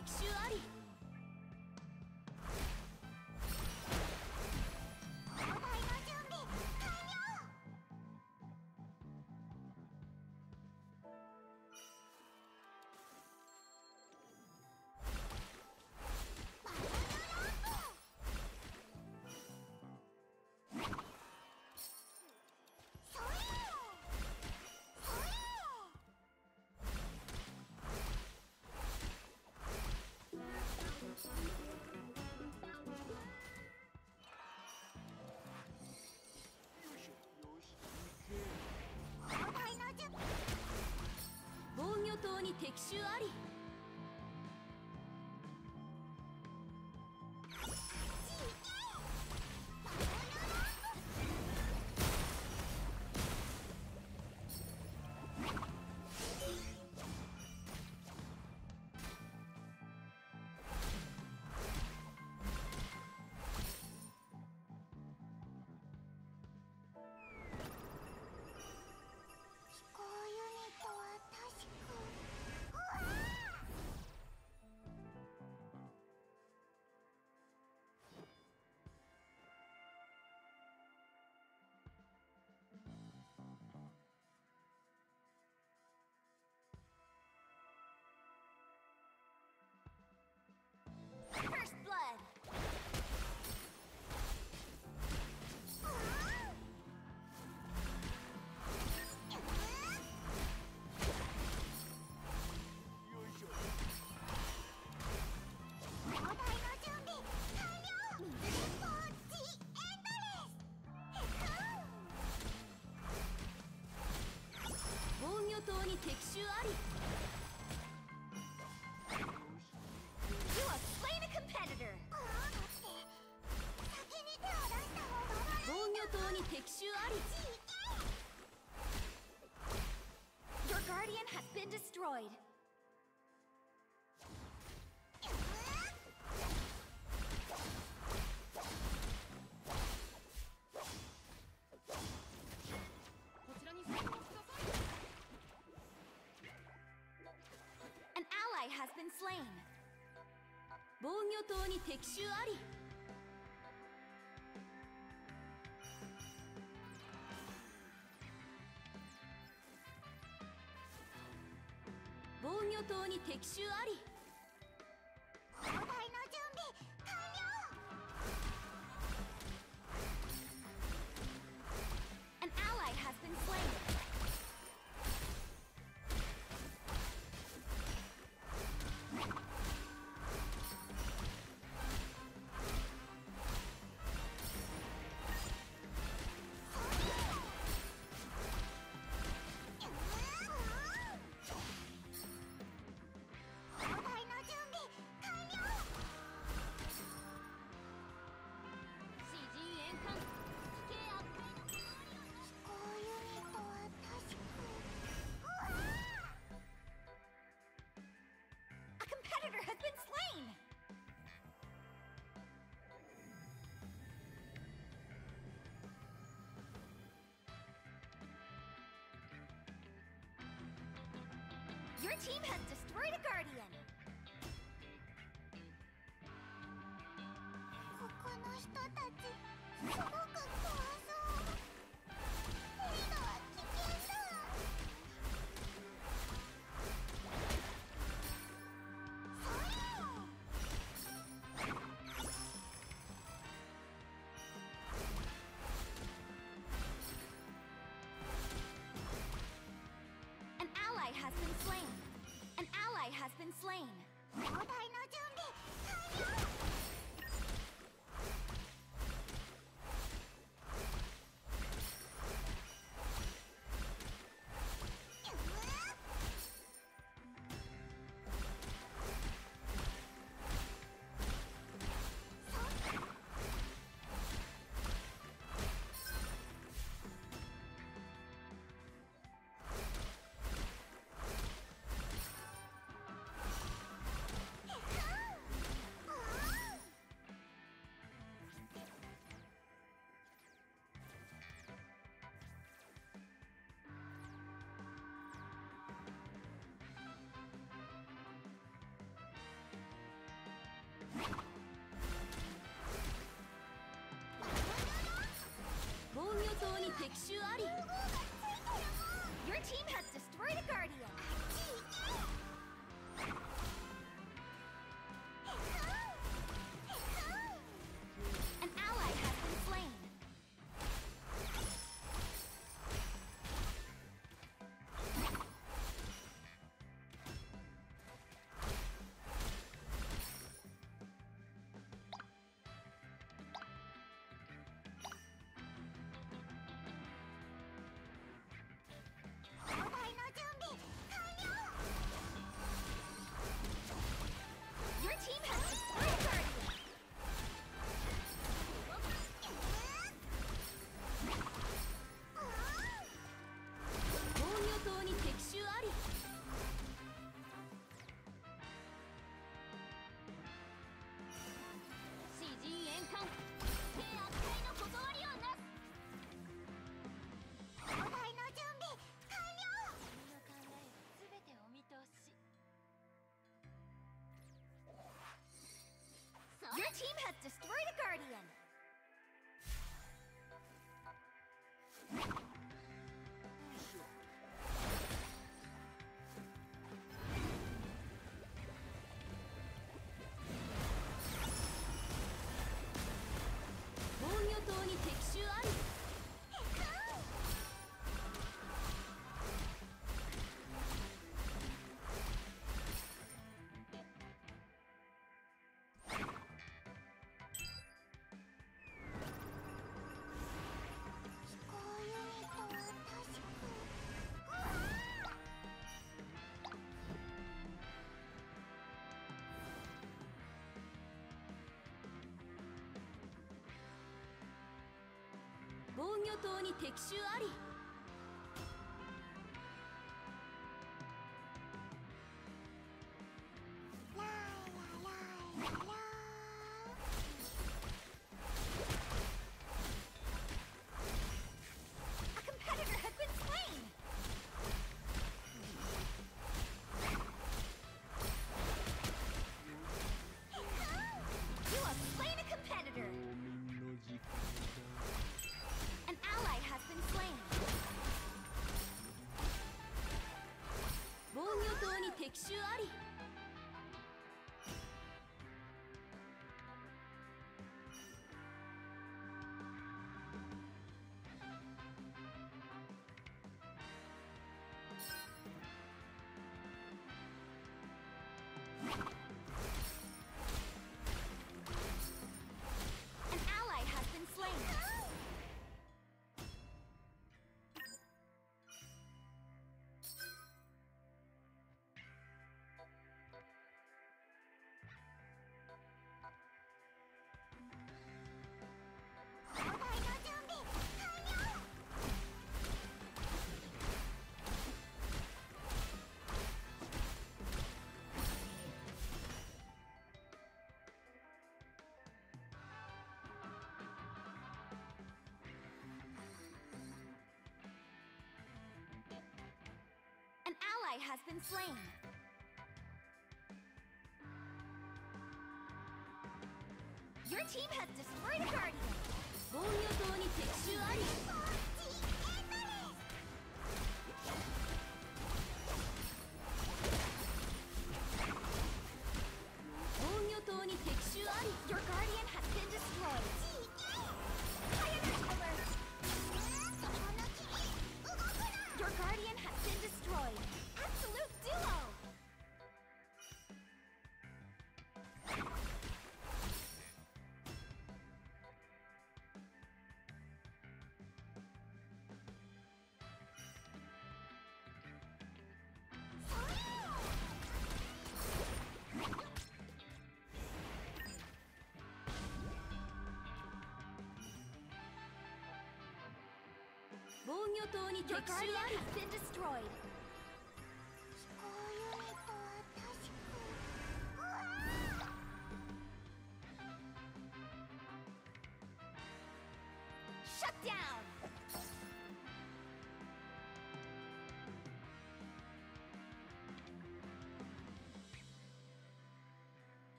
撃臭あり。戦いの準備完了。バランスアップ。それ防御塔に敵襲あり。First blood! 塔に敵襲あり。 You have slain a competitor。 防御塔に敵襲あり。 Your guardian has been destroyed。 こちらに参加ください。 An ally has been slain。 防御塔に敵襲あり。防御塔に敵襲あり。戦いの準備完了。 An ally has been slain。 Your team has destroyed a guardian. ここの人たちすごく怖そう。リードは危険だ。それ。An ally has been slain. An ally has been slain. 交代の準備完了。 An 闘に敵襲あり。Your team has destroyed a guardian. Your team has destroyed a guardian.防御塔に敵襲あり。敵襲あり。Has been slain. Your team has destroyed a guardian. 防御塔に敵襲あり。防御塔に敵襲あり。Your guardian has been destroyed. Your guardian has been destroyed. Absolute duo! Your guardian has been destroyed.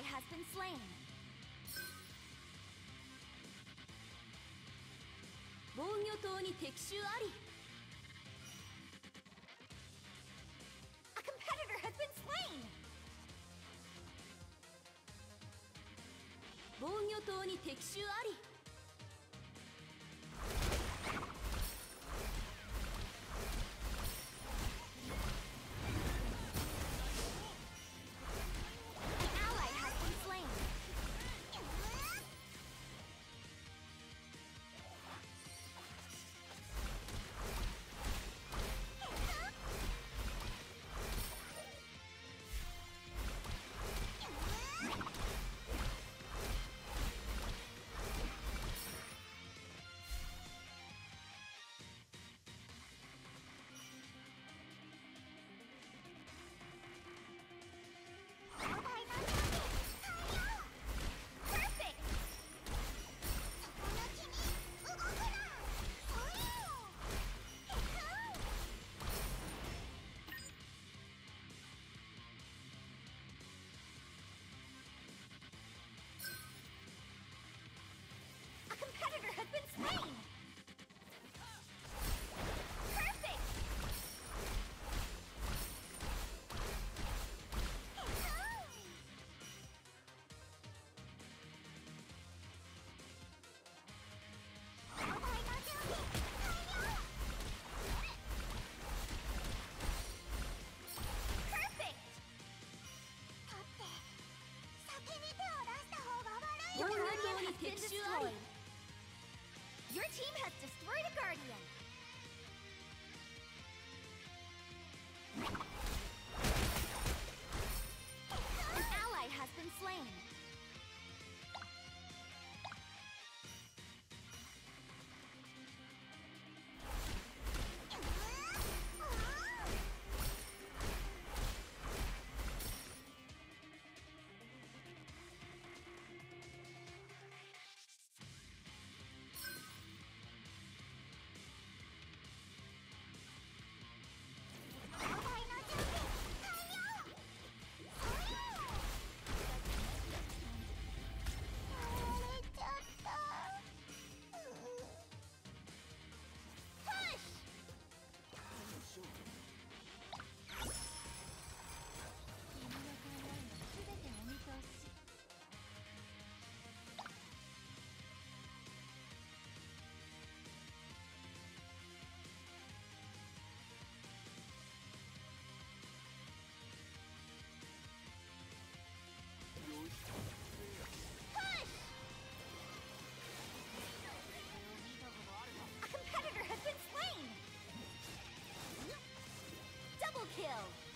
ally has been slain. Warrior Towerに敵襲あり。 A competitor has been slain. Warrior Towerに敵襲あり。 Your team has destroyed a guardian. An ally has been slain. Push! A competitor has been slain! Double kill!